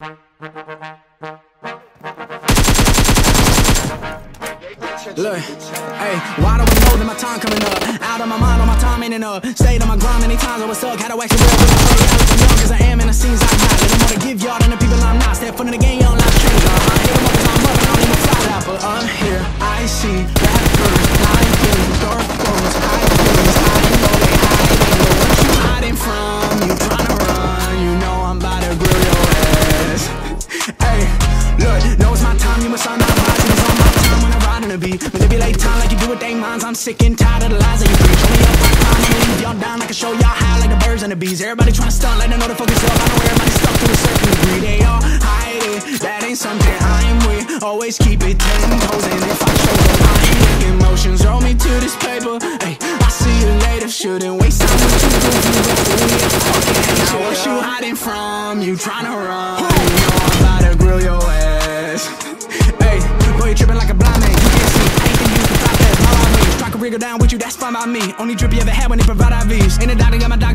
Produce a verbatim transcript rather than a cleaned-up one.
Look, hey, why do I know that my time coming up? Out of my mind, all my time ain't enough. Stayed on my grind many times, I was stuck. Had to wax the world, but I'm reality. I'm young cause I am, and it seems I'm not. And I'm gonna give y'all to the people I'm not. Step foot in the game, y'all not change. I ain't gonna come up, I don't even fly out. But I'm here, I see that bird, nine things, dark thrones, high things. I know they hiding, but what you hiding from? You tryna run, you know I'm about to grill your ass. Hey, look, know it's my time, you must sign up. Manipulate time like you do with they minds. I'm sick and tired of the lies that you preach. Only up right time and leave y'all down. I can show y'all how like the birds and the bees. Everybody tryna stunt like they know to focus up. I know everybody's stuck to a certain degree. They all hide it, that ain't something I'm with. Always keep it ten toes, and if I show them I ain't making motions, roll me to this paper. Ay, I'll see you later, shouldn't waste time. What you doing, you go through me, I fucking hate you. What you hiding from, you tryna run. You know I'm about to grill your ass. Ay, boy, you tripping like a blind man. Down with you, that's fine by me. Only drip you ever had when they provide I Vs. Ain't a doctor got my doctor.